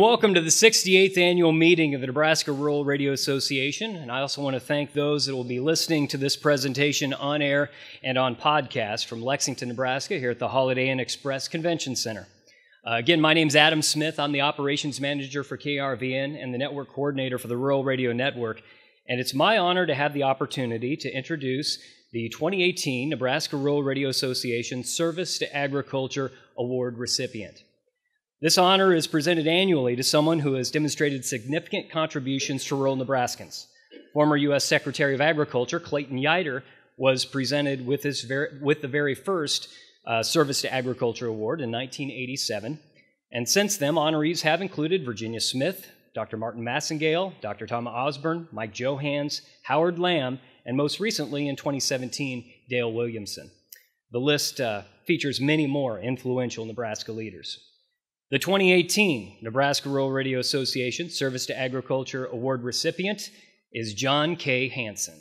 Welcome to the 68th annual meeting of the Nebraska Rural Radio Association, and I also want to thank those that will be listening to this presentation on air and on podcast from Lexington, Nebraska, here at the Holiday Inn Express Convention Center. Again, my name's Adam Smith. I'm the Operations Manager for KRVN and the Network Coordinator for the Rural Radio Network, and it's my honor to have the opportunity to introduce the 2018 Nebraska Rural Radio Association Service to Agriculture Award recipient. This honor is presented annually to someone who has demonstrated significant contributions to rural Nebraskans. Former U.S. Secretary of Agriculture Clayton Yaider was presented with, the very first Service to Agriculture Award in 1987, and since then, honorees have included Virginia Smith, Dr. Martin Massengale, Dr. Tom Osborne, Mike Johans, Howard Lamb, and most recently in 2017, Dale Williamson. The list features many more influential Nebraska leaders. The 2018 Nebraska Rural Radio Association Service to Agriculture Award recipient is John K. Hansen.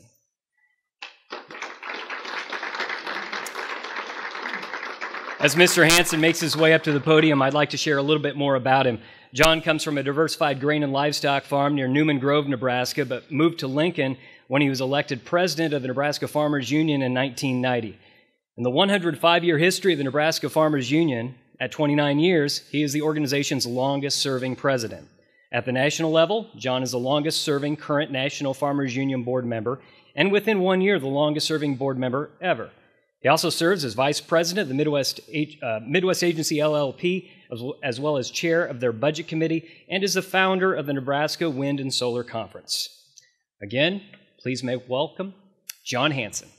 As Mr. Hansen makes his way up to the podium, I'd like to share a little bit more about him. John comes from a diversified grain and livestock farm near Newman Grove, Nebraska, but moved to Lincoln when he was elected president of the Nebraska Farmers Union in 1990. In the 105-year history of the Nebraska Farmers Union, at 29 years, he is the organization's longest-serving president. At the national level, John is the longest-serving current National Farmers Union board member, and within 1 year, the longest-serving board member ever. He also serves as vice president of the Midwest Agency LLP, as well as chair of their budget committee, and is the founder of the Nebraska Wind and Solar Conference. Again, please make welcome John Hansen.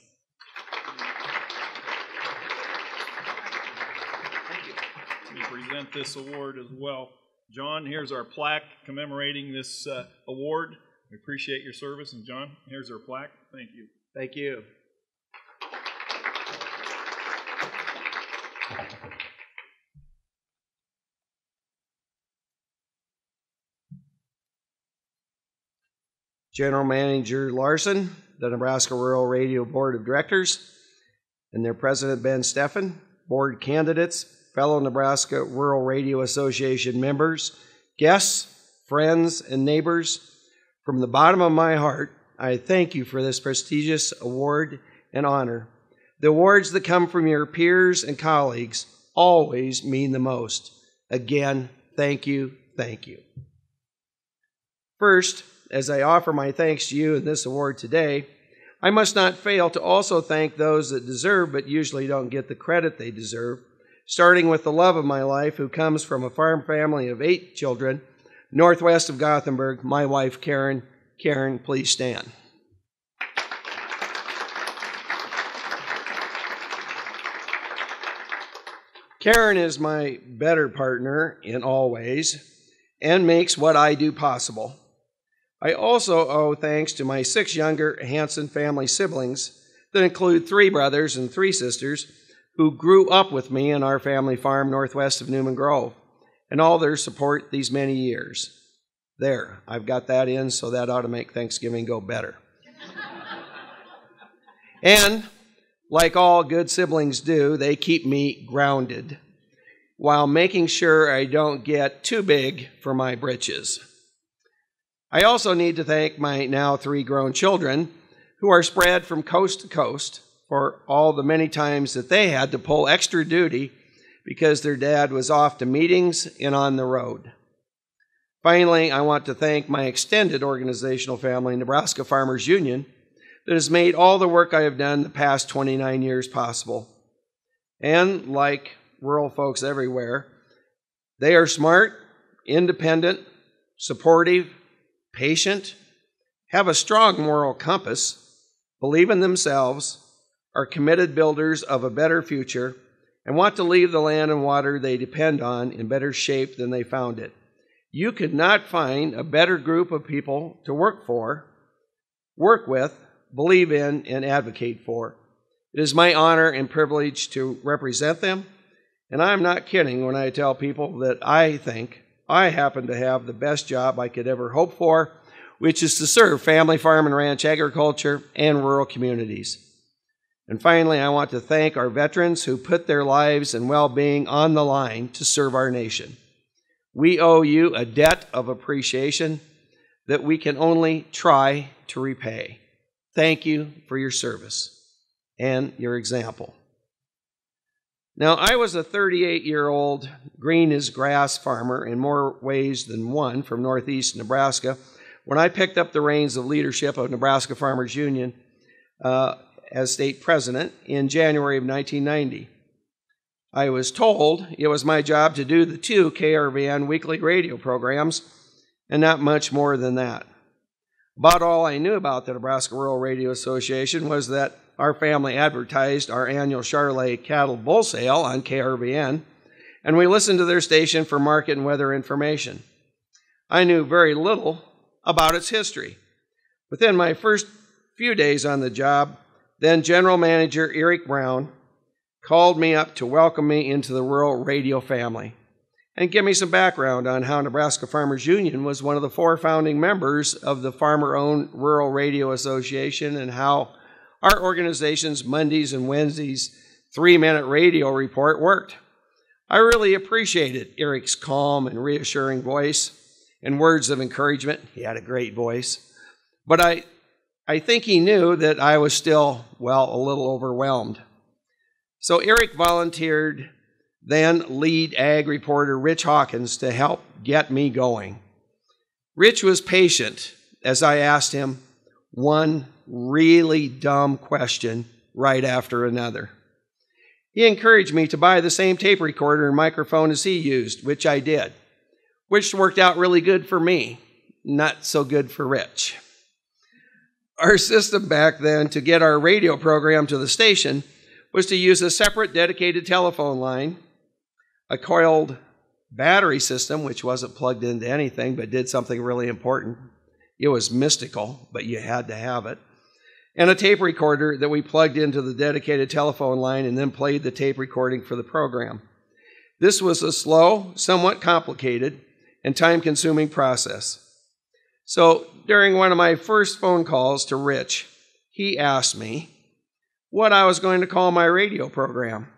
This award as well. John, here's our plaque commemorating this award. We appreciate your service, and John, here's our plaque. Thank you. Thank you. General Manager Larson, the Nebraska Rural Radio Board of Directors, and their President Ben Steffen, board candidates, fellow Nebraska Rural Radio Association members, guests, friends, and neighbors, from the bottom of my heart, I thank you for this prestigious award and honor. The awards that come from your peers and colleagues always mean the most. Again, thank you, thank you. First, as I offer my thanks to you in this award today, I must not fail to also thank those that deserve but usually don't get the credit they deserve, starting with the love of my life, who comes from a farm family of 8 children, northwest of Gothenburg, my wife, Karen. Karen, please stand. Karen is my better partner in all ways and makes what I do possible. I also owe thanks to my 6 younger Hansen family siblings that include 3 brothers and 3 sisters, who grew up with me and our family farm northwest of Newman Grove, and all their support these many years. There, I've got that in, so that ought to make Thanksgiving go better. And, like all good siblings do, they keep me grounded while making sure I don't get too big for my britches. I also need to thank my now 3 grown children, who are spread from coast to coast, for all the many times that they had to pull extra duty because their dad was off to meetings and on the road. Finally, I want to thank my extended organizational family, Nebraska Farmers Union, that has made all the work I have done the past 29 years possible. And like rural folks everywhere, they are smart, independent, supportive, patient, have a strong moral compass, believe in themselves, are committed builders of a better future, and want to leave the land and water they depend on in better shape than they found it. You could not find a better group of people to work for, work with, believe in, and advocate for. It is my honor and privilege to represent them, and I'm not kidding when I tell people that I think I happen to have the best job I could ever hope for, which is to serve family, farm, and ranch agriculture and rural communities. And finally, I want to thank our veterans who put their lives and well-being on the line to serve our nation. We owe you a debt of appreciation that we can only try to repay. Thank you for your service and your example. Now, I was a 38-year-old green-as-grass farmer in more ways than one from northeast Nebraska when I picked up the reins of leadership of Nebraska Farmers Union as state president in January of 1990. I was told it was my job to do the 2 KRVN weekly radio programs and not much more than that. About all I knew about the Nebraska Rural Radio Association was that our family advertised our annual Charolais cattle bull sale on KRVN, and we listened to their station for market and weather information. I knew very little about its history. Within my first few days on the job, then General Manager Eric Brown called me up to welcome me into the rural radio family and give me some background on how Nebraska Farmers Union was one of the 4 founding members of the Farmer-Owned Rural Radio Association and how our organization's Mondays and Wednesdays 3-minute radio report worked. I really appreciated Eric's calm and reassuring voice and words of encouragement. He had a great voice. But I think he knew that I was still, well, a little overwhelmed. So Eric volunteered then lead ag reporter Rich Hawkins to help get me going. Rich was patient as I asked him one really dumb question right after another. He encouraged me to buy the same tape recorder and microphone as he used, which I did, which worked out really good for me, not so good for Rich. Our system back then to get our radio program to the station was to use a separate dedicated telephone line, a coiled battery system, which wasn't plugged into anything but did something really important. It was mystical, but you had to have it. And a tape recorder that we plugged into the dedicated telephone line and then played the tape recording for the program. This was a slow, somewhat complicated, and time-consuming process. So during one of my first phone calls to Rich, he asked me what I was going to call my radio program.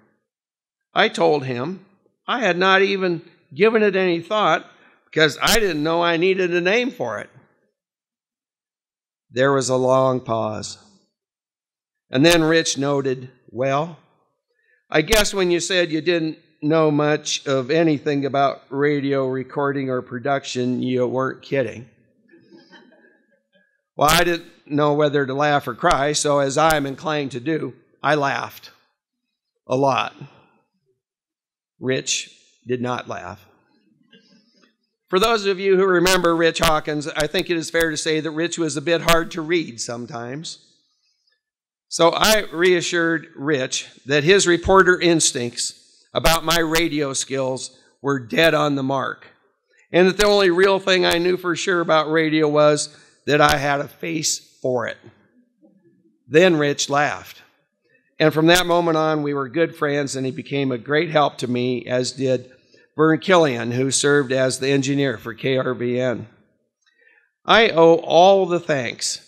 I told him I had not even given it any thought because I didn't know I needed a name for it. There was a long pause. And then Rich noted, well, I guess when you said you didn't know much of anything about radio recording or production, you weren't kidding. Well, I didn't know whether to laugh or cry, so as I'm inclined to do, I laughed a lot. Rich did not laugh. For those of you who remember Rich Hawkins, I think it is fair to say that Rich was a bit hard to read sometimes. So I reassured Rich that his reporter instincts about my radio skills were dead on the mark, and that the only real thing I knew for sure about radio was that I had a face for it. Then Rich laughed. And from that moment on, we were good friends, and he became a great help to me, as did Vern Killian, who served as the engineer for KRVN. I owe all the thanks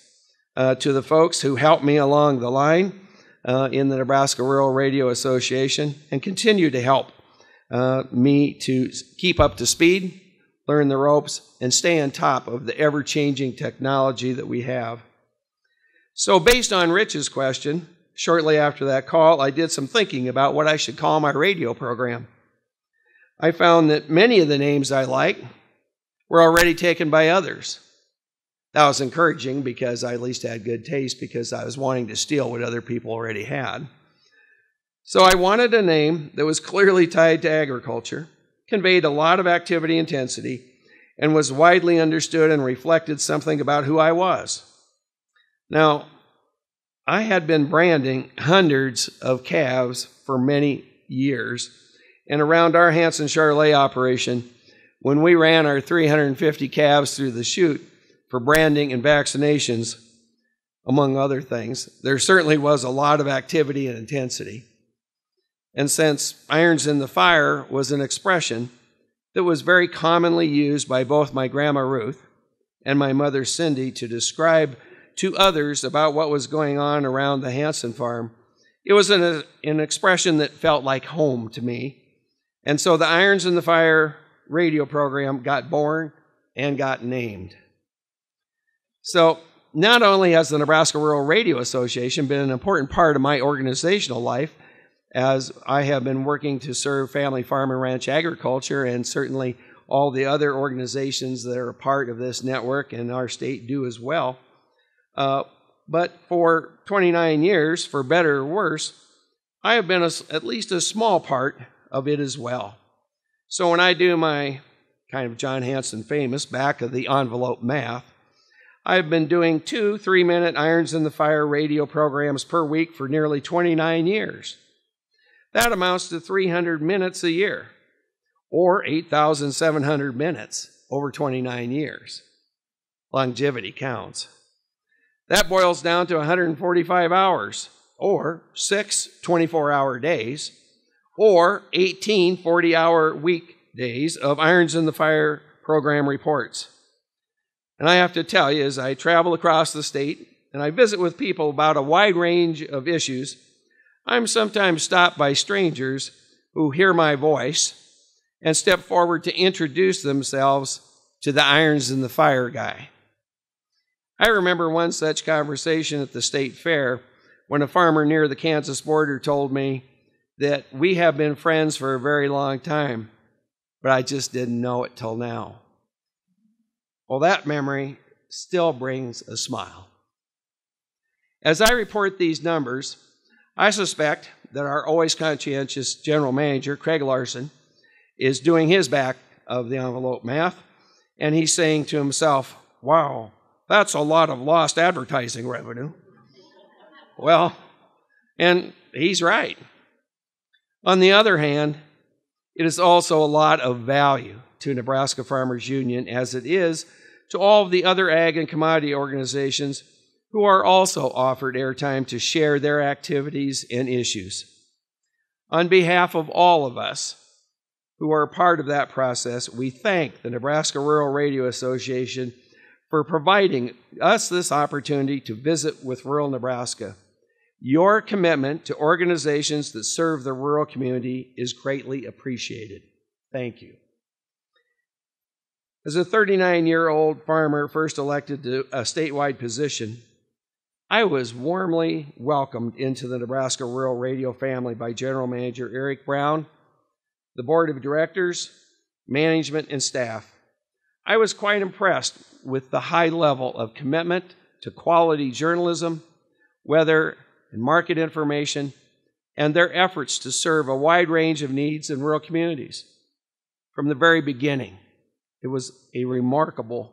to the folks who helped me along the line in the Nebraska Rural Radio Association and continue to help me to keep up to speed, learn the ropes, and stay on top of the ever-changing technology that we have. So based on Rich's question, shortly after that call, I did some thinking about what I should call my radio program. I found that many of the names I liked were already taken by others. That was encouraging because I at least had good taste because I was wanting to steal what other people already had. So I wanted a name that was clearly tied to agriculture, conveyed a lot of activity intensity, and was widely understood and reflected something about who I was. Now, I had been branding hundreds of calves for many years, and around our Hansen Charolais operation, when we ran our 350 calves through the chute for branding and vaccinations, among other things, there certainly was a lot of activity and intensity. And since Irons in the Fire was an expression that was very commonly used by both my grandma Ruth and my mother Cindy to describe to others about what was going on around the Hansen farm, it was an expression that felt like home to me. And so the Irons in the Fire radio program got born and got named. So not only has the Nebraska Rural Radio Association been an important part of my organizational life, as I have been working to serve family farm and ranch agriculture, and certainly all the other organizations that are a part of this network and our state do as well. But for 29 years, for better or worse, I have been at least a small part of it as well. So when I do my kind of John Hansen famous back of the envelope math, I've been doing 2 3-minute Irons in the Fire radio programs per week for nearly 29 years. That amounts to 300 minutes a year, or 8,700 minutes over 29 years. Longevity counts. That boils down to 145 hours, or 6 24-hour days, or 18 40-hour weekdays of Irons in the Fire program reports. And I have to tell you, as I travel across the state and I visit with people about a wide range of issues, I'm sometimes stopped by strangers who hear my voice and step forward to introduce themselves to the Irons in the Fire guy. I remember one such conversation at the state fair when a farmer near the Kansas border told me that we have been friends for a very long time, but I just didn't know it till now. Well, that memory still brings a smile. As I report these numbers, I suspect that our always conscientious general manager, Craig Larson, is doing his back of the envelope math, and he's saying to himself, wow, that's a lot of lost advertising revenue. Well, and he's right. On the other hand, it is also a lot of value to Nebraska Farmers Union, as it is to all of the other ag and commodity organizations who are also offered airtime to share their activities and issues. On behalf of all of us who are a part of that process, we thank the Nebraska Rural Radio Association for providing us this opportunity to visit with rural Nebraska. Your commitment to organizations that serve the rural community is greatly appreciated. Thank you. As a 39-year-old farmer first elected to a statewide position, I was warmly welcomed into the Nebraska Rural Radio family by General Manager Eric Brown, the board of directors, management, and staff. I was quite impressed with the high level of commitment to quality journalism, weather and market information, and their efforts to serve a wide range of needs in rural communities. From the very beginning, it was a remarkable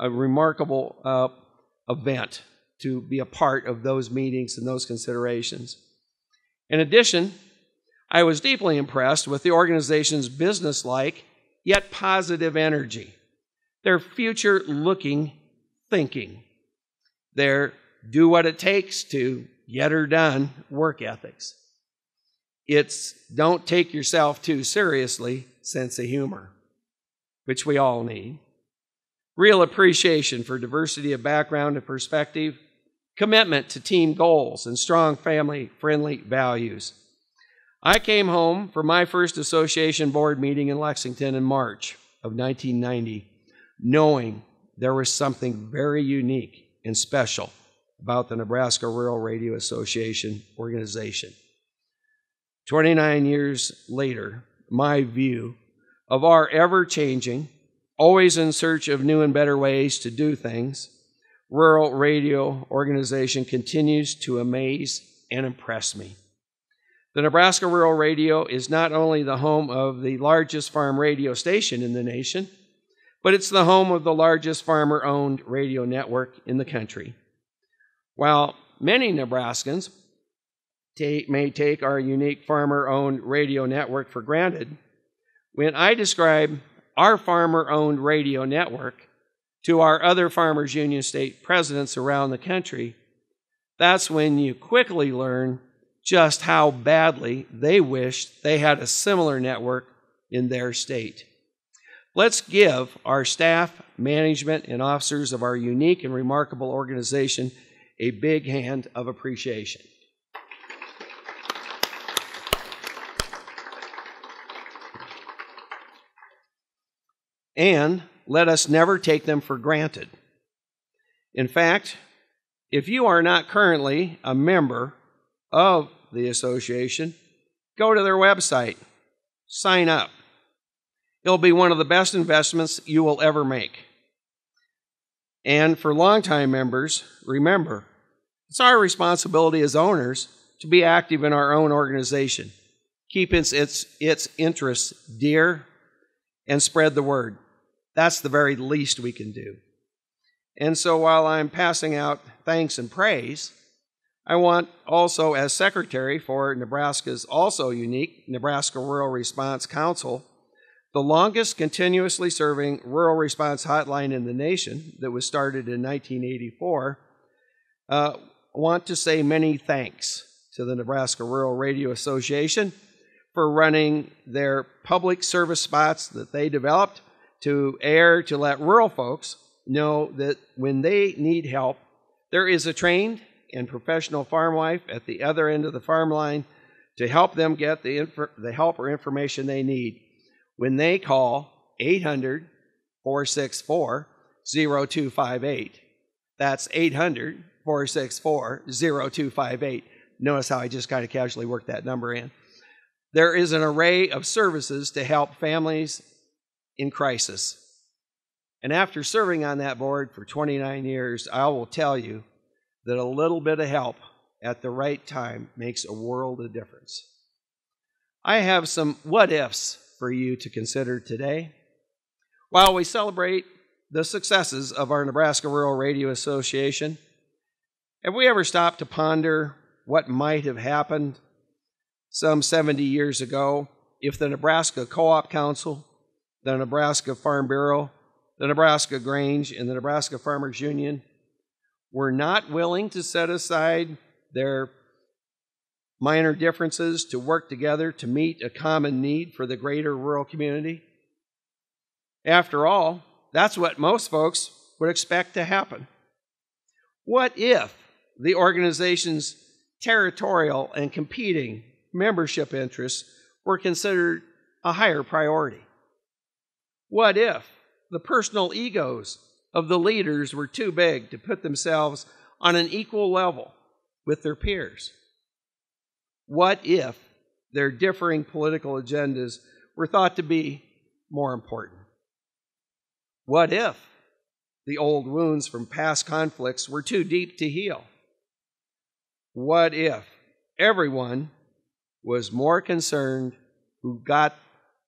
event to be a part of those meetings and those considerations. In addition, I was deeply impressed with the organization's business-like yet positive energy, their future-looking thinking, their do what it takes to get her done work ethics. It's don't take yourself too seriously sense of humor, which we all need. Real appreciation for diversity of background and perspective, commitment to team goals, and strong family-friendly values. I came home for my first association board meeting in Lexington in March of 1990, knowing there was something very unique and special about the Nebraska Rural Radio Association organization. 29 years later, my view of our ever-changing, always in search of new and better ways to do things, rural radio organization continues to amaze and impress me. The Nebraska Rural Radio is not only the home of the largest farm radio station in the nation, but it's the home of the largest farmer-owned radio network in the country. While many Nebraskans may take our unique farmer-owned radio network for granted, when I describe our farmer-owned radio network to our other Farmers Union state presidents around the country, that's when you quickly learn just how badly they wished they had a similar network in their state. Let's give our staff, management, and officers of our unique and remarkable organization a big hand of appreciation. and let us never take them for granted. In fact, if you are not currently a member of the association, go to their website, sign up. It'll be one of the best investments you will ever make. And for longtime members, remember, it's our responsibility as owners to be active in our own organization, keep its interests dear, and spread the word. That's the very least we can do. And so while I'm passing out thanks and praise, I want also, as secretary for Nebraska's also unique Nebraska Rural Response Council, the longest continuously serving rural response hotline in the nation that was started in 1984, want to say many thanks to the Nebraska Rural Radio Association for running their public service spots that they developed to air to let rural folks know that when they need help, there is a trained and professional farm wife at the other end of the farm line to help them get the help or information they need when they call 800-464-0258. That's 800-464-0258. Notice how I just kind of casually worked that number in. There is an array of services to help families in crisis. And after serving on that board for 29 years, I will tell you that a little bit of help at the right time makes a world of difference. I have some what-ifs for you to consider today. While we celebrate the successes of our Nebraska Rural Radio Association, have we ever stopped to ponder what might have happened some 70 years ago if the Nebraska Co-op Council, the Nebraska Farm Bureau, the Nebraska Grange, and the Nebraska Farmers Union were not willing to set aside their minor differences to work together to meet a common need for the greater rural community? After all, that's what most folks would expect to happen. What if the organization's territorial and competing membership interests were considered a higher priority? What if the personal egos of the leaders were too big to put themselves on an equal level with their peers? What if their differing political agendas were thought to be more important? What if the old wounds from past conflicts were too deep to heal? What if everyone was more concerned who got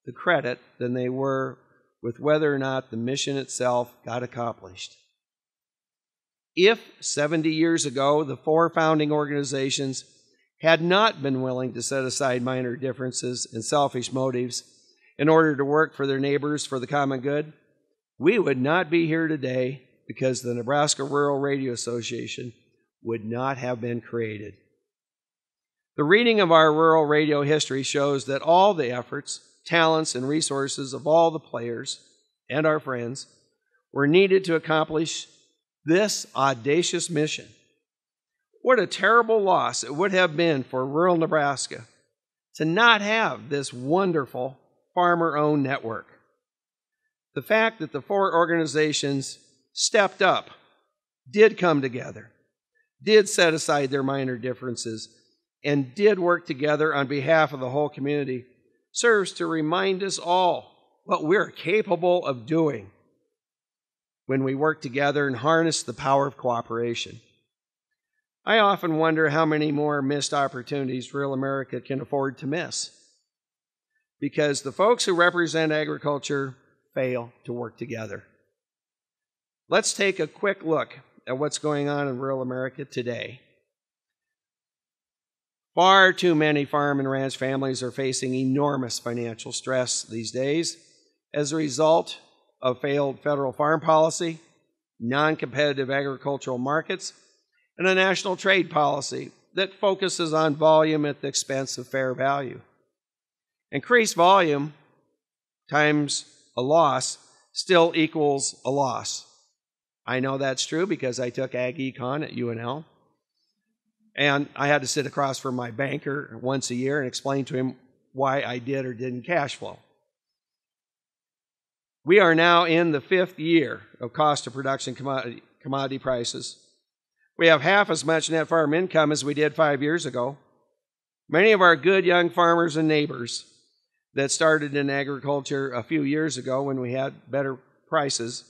the credit than they were with whether or not the mission itself got accomplished? If 70 years ago the four founding organizations had not been willing to set aside minor differences and selfish motives in order to work for their neighbors for the common good, we would not be here today because the Nebraska Rural Radio Association would not have been created. The reading of our rural radio history shows that all the efforts, talents, and resources of all the players and our friends were needed to accomplish this audacious mission. What a terrible loss it would have been for rural Nebraska to not have this wonderful farmer-owned network. The fact that the four organizations stepped up, did come together, did set aside their minor differences, and did work together on behalf of the whole community serves to remind us all what we're capable of doing when we work together and harness the power of cooperation. I often wonder how many more missed opportunities rural America can afford to miss because the folks who represent agriculture fail to work together. Let's take a quick look at what's going on in rural America today. Far too many farm and ranch families are facing enormous financial stress these days as a result of failed federal farm policy, non-competitive agricultural markets, and a national trade policy that focuses on volume at the expense of fair value. Increased volume times a loss still equals a loss. I know that's true because I took Ag Econ at UNL. And I had to sit across from my banker once a year and explain to him why I did or didn't cash flow. We are now in the fifth year of cost of production commodity prices. We have half as much net farm income as we did 5 years ago. Many of our good young farmers and neighbors that started in agriculture a few years ago when we had better prices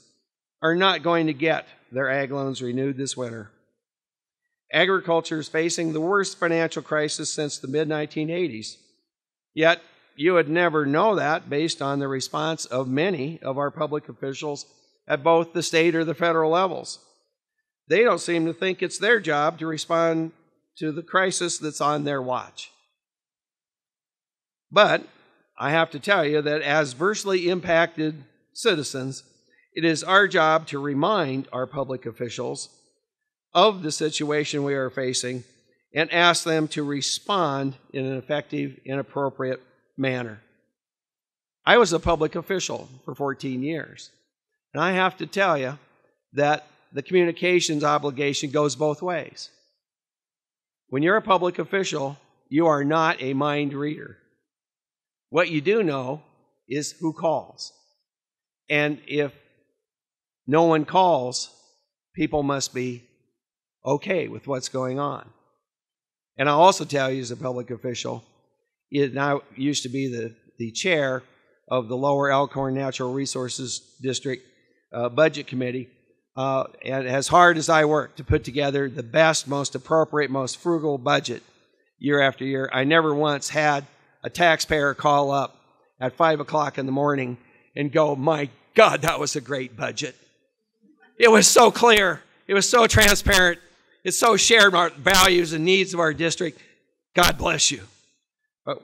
are not going to get their ag loans renewed this winter. Agriculture is facing the worst financial crisis since the mid-1980s. Yet, you would never know that based on the response of many of our public officials at both the state or the federal levels. They don't seem to think it's their job to respond to the crisis that's on their watch. But I have to tell you that as adversely impacted citizens, it is our job to remind our public officials of the situation we are facing and ask them to respond in an effective and appropriate manner. I was a public official for 14 years, and I have to tell you that the communications obligation goes both ways. When you're a public official, you are not a mind reader. What you do know is who calls. And if no one calls, people must be okay with what's going on. And I'll also tell you, as a public official, it now used to be the chair of the Lower Elkhorn Natural Resources District Budget Committee. And as hard as I worked to put together the best, most appropriate, most frugal budget year after year, I never once had a taxpayer call up at 5 o'clock in the morning and go, "My God, that was a great budget. It was so clear. It was so transparent. It so shared our values and needs of our district. God bless you." But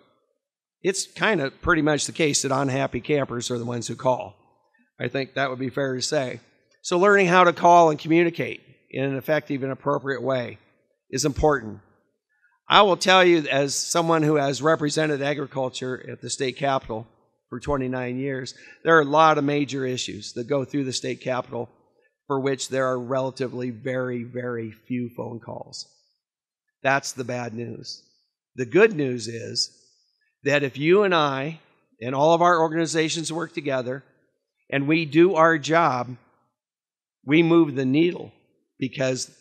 it's kind of pretty much the case that unhappy campers are the ones who call. I think that would be fair to say. So learning how to call and communicate in an effective and appropriate way is important. I will tell you, as someone who has represented agriculture at the state capitol for 29 years, there are a lot of major issues that go through the state capitol for which there are relatively very, very few phone calls. That's the bad news. The good news is that if you and I and all of our organizations work together and we do our job, we move the needle, because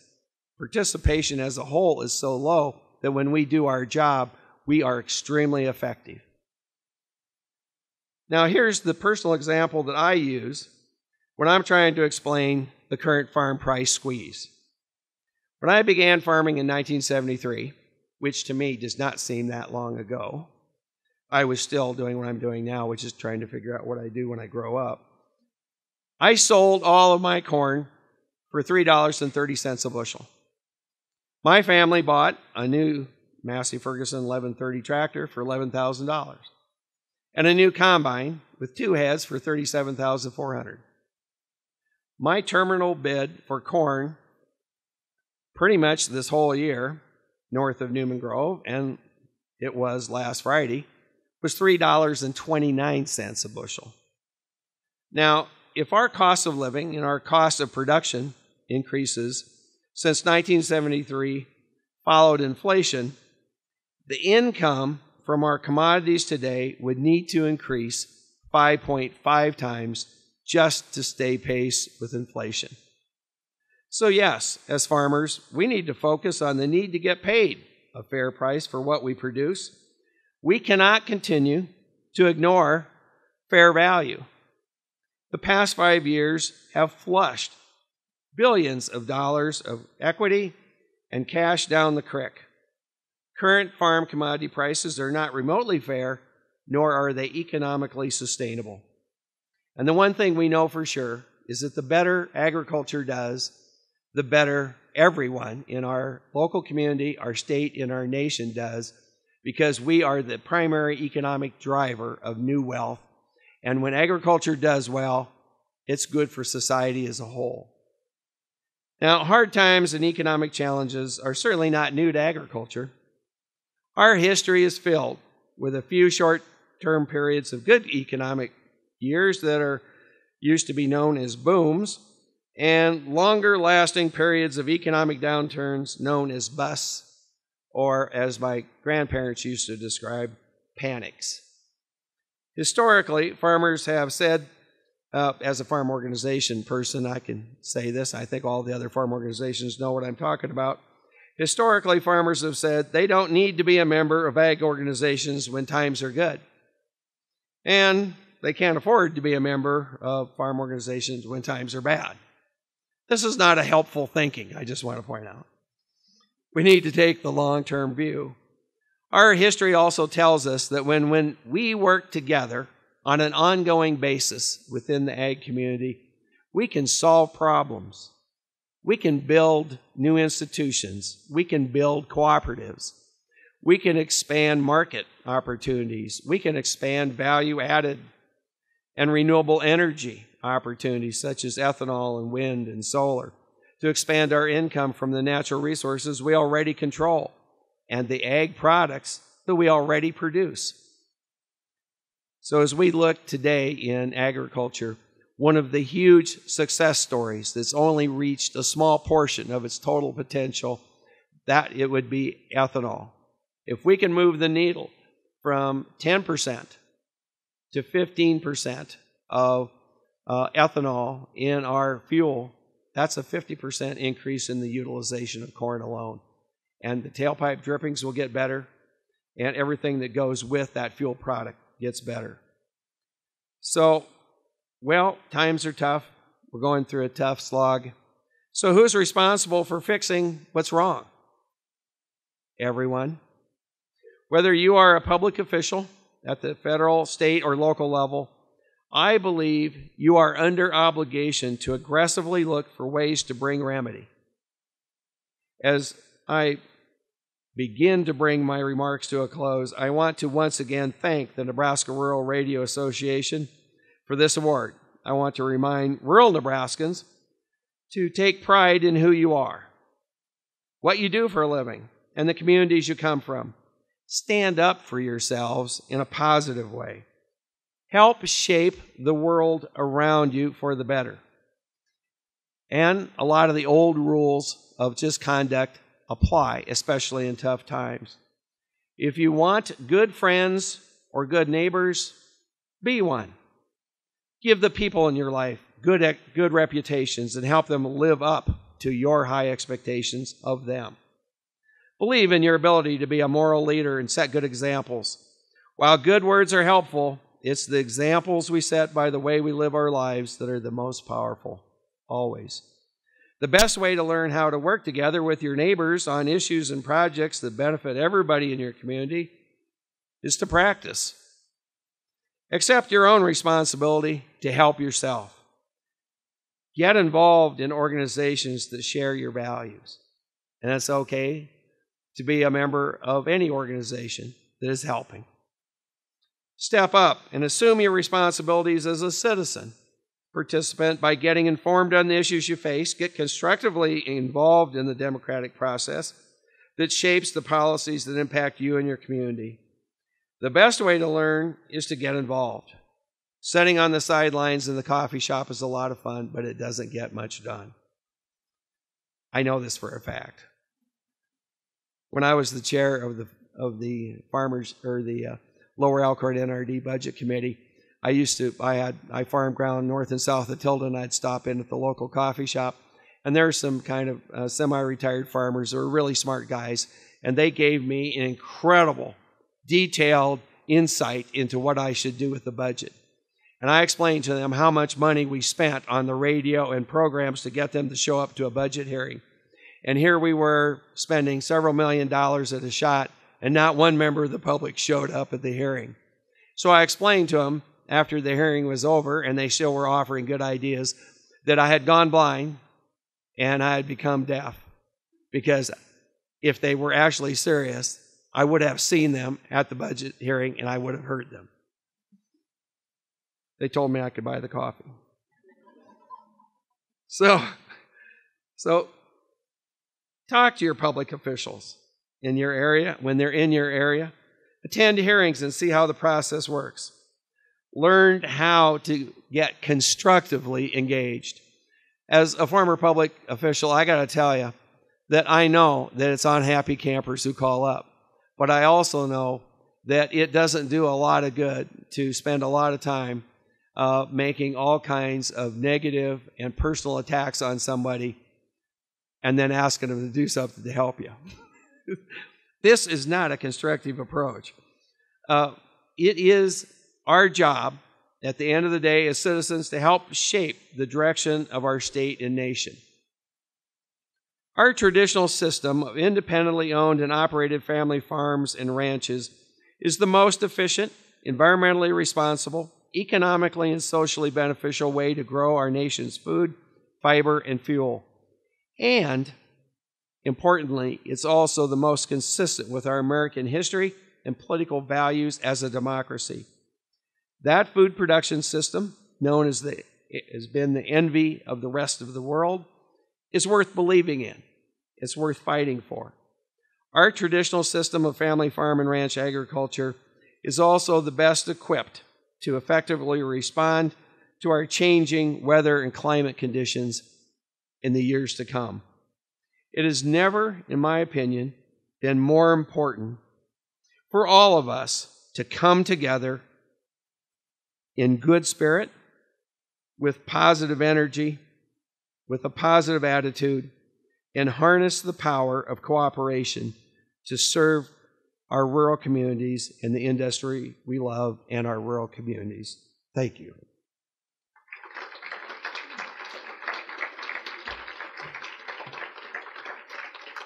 participation as a whole is so low that when we do our job, we are extremely effective. Now, here's the personal example that I use when I'm trying to explain the current farm price squeeze. When I began farming in 1973, which to me does not seem that long ago, I was still doing what I'm doing now, which is trying to figure out what I do when I grow up. I sold all of my corn for $3.30 a bushel. My family bought a new Massey Ferguson 1130 tractor for $11,000 and a new combine with two heads for $37,400. My terminal bid for corn pretty much this whole year north of Newman Grove, and it was last Friday, was $3.29 a bushel. Now, if our cost of living and our cost of production increases since 1973 followed inflation, the income from our commodities today would need to increase 5.5 times just to stay pace with inflation. So yes, as farmers, we need to focus on the need to get paid a fair price for what we produce. We cannot continue to ignore fair value. The past 5 years have flushed billions of dollars of equity and cash down the creek. Current farm commodity prices are not remotely fair, nor are they economically sustainable. And the one thing we know for sure is that the better agriculture does, the better everyone in our local community, our state, and our nation does, because we are the primary economic driver of new wealth. And when agriculture does well, it's good for society as a whole. Now, hard times and economic challenges are certainly not new to agriculture. Our history is filled with a few short-term periods of good economic years that are used to be known as booms, and longer-lasting periods of economic downturns known as busts, or as my grandparents used to describe, panics. Historically, farmers have said As a farm organization person, I can say this. I think all the other farm organizations know what I'm talking about. Historically, farmers have said they don't need to be a member of ag organizations when times are good. And they can't afford to be a member of farm organizations when times are bad. This is not a helpful thinking, I just want to point out. We need to take the long-term view. Our history also tells us that when we work together on an ongoing basis within the ag community, we can solve problems. We can build new institutions. We can build cooperatives. We can expand market opportunities. We can expand value-added and renewable energy opportunities such as ethanol and wind and solar to expand our income from the natural resources we already control and the ag products that we already produce. So as we look today in agriculture, one of the huge success stories that's only reached a small portion of its total potential, that it would be ethanol. If we can move the needle from 10% to 15% of ethanol in our fuel, that's a 50% increase in the utilization of corn alone. And the tailpipe drippings will get better, and everything that goes with that fuel product gets better. So, well, times are tough. We're going through a tough slog. So who's responsible for fixing what's wrong? Everyone. Whether you are a public official at the federal, state, or local level, I believe you are under obligation to aggressively look for ways to bring remedy. As I begin to bring my remarks to a close, I want to once again thank the Nebraska Rural Radio Association for this award. I want to remind rural Nebraskans to take pride in who you are, what you do for a living, and the communities you come from. Stand up for yourselves in a positive way. Help shape the world around you for the better. And a lot of the old rules of just conduct apply, especially in tough times. If you want good friends or good neighbors, be one. Give the people in your life good reputations and help them live up to your high expectations of them. Believe in your ability to be a moral leader and set good examples. While good words are helpful, it's the examples we set by the way we live our lives that are the most powerful, always. The best way to learn how to work together with your neighbors on issues and projects that benefit everybody in your community is to practice. Accept your own responsibility to help yourself. Get involved in organizations that share your values. And it's okay to be a member of any organization that is helping. Step up and assume your responsibilities as a citizen participant by getting informed on the issues you face. Get constructively involved in the democratic process that shapes the policies that impact you and your community. The best way to learn is to get involved. Sitting on the sidelines in the coffee shop is a lot of fun, but it doesn't get much done. I know this for a fact. When I was the chair of the farmers or the Lower Elkhorn NRD Budget Committee, I farmed ground north and south of Tilden, and I'd stop in at the local coffee shop, and there were some kind of semi-retired farmers that were really smart guys, and they gave me an incredible, detailed insight into what I should do with the budget. And I explained to them how much money we spent on the radio and programs to get them to show up to a budget hearing. And here we were spending several $1,000,000 at a shot, and not one member of the public showed up at the hearing. So I explained to them after the hearing was over, and they still were offering good ideas, that I had gone blind and I had become deaf, because if they were actually serious, I would have seen them at the budget hearing and I would have heard them. They told me I could buy the coffee. So talk to your public officials in your area, when they're in your area. Attend hearings and see how the process works. Learn how to get constructively engaged. As a former public official, I got to tell you that I know that it's unhappy campers who call up, but I also know that it doesn't do a lot of good to spend a lot of time making all kinds of negative and personal attacks on somebody and then asking them to do something to help you. This is not a constructive approach. It is our job at the end of the day as citizens to help shape the direction of our state and nation. Our traditional system of independently owned and operated family farms and ranches is the most efficient, environmentally responsible, economically and socially beneficial way to grow our nation's food, fiber, and fuel. And, importantly, it's also the most consistent with our American history and political values as a democracy. That food production system, known as has been the envy of the rest of the world, is worth believing in. It's worth fighting for. Our traditional system of family farm and ranch agriculture is also the best equipped to effectively respond to our changing weather and climate conditions in the years to come. It has never, in my opinion, been more important for all of us to come together in good spirit, with positive energy, with a positive attitude, and harness the power of cooperation to serve our rural communities and the industry we love and our rural communities. Thank you.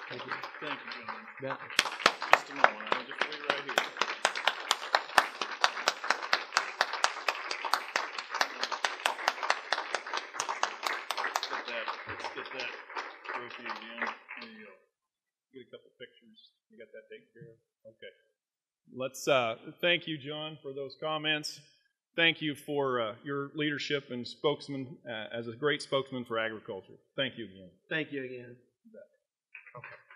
Thank you. Thank you, gentlemen. Just a moment. I'll just be right here. Let's get that trophy again. There you go. Get a couple pictures. You got that taken care of? Okay. Let's thank you, John, for those comments. Thank you for your leadership and spokesman as a great spokesman for agriculture. Thank you again. Thank you again. Okay.